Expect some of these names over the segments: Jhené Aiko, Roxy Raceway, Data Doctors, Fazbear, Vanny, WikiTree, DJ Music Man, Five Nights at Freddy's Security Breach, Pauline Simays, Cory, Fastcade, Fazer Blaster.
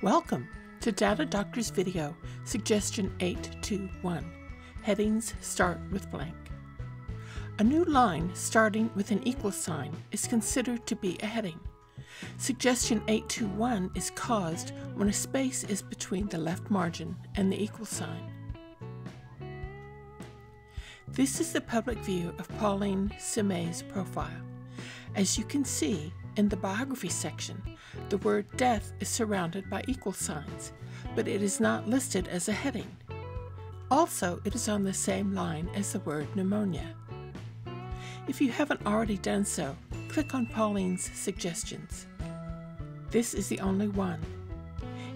Welcome to Data Doctors video suggestion 821. Headings start with blank. A new line starting with an equal sign is considered to be a heading. Suggestion 821 is caused when a space is between the left margin and the equal sign. This is the public view of Pauline Simays' profile. As you can see, in the biography section, the word death is surrounded by equal signs, but it is not listed as a heading. Also, it is on the same line as the word pneumonia. If you haven't already done so, click on Pauline's suggestions. This is the only one.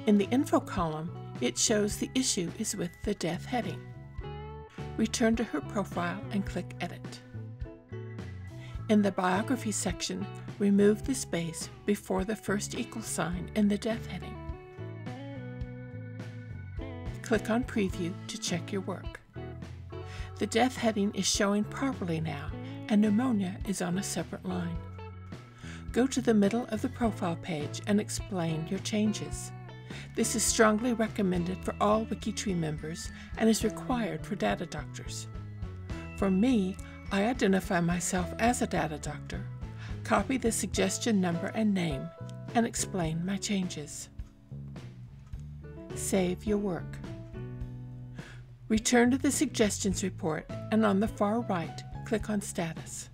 In the info column, it shows the issue is with the death heading. Return to her profile and click Edit. In the biography section, remove the space before the first equal sign in the death heading. Click on Preview to check your work. The death heading is showing properly now, and pneumonia is on a separate line. Go to the middle of the profile page and explain your changes. This is strongly recommended for all WikiTree members and is required for Data Doctors. For me, I identify myself as a Data Doctor, copy the suggestion number and name, and explain my changes. Save your work. Return to the suggestions report and on the far right, click on Status.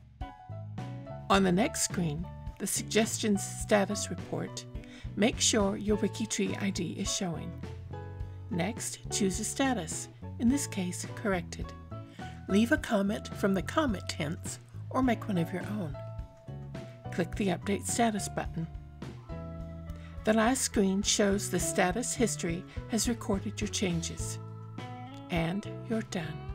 On the next screen, the suggestions status report. Make sure your WikiTree ID is showing. Next, choose a status, in this case, corrected. Leave a comment from the comment hints or make one of your own. Click the Update Status button. The last screen shows the status history has recorded your changes. And you're done.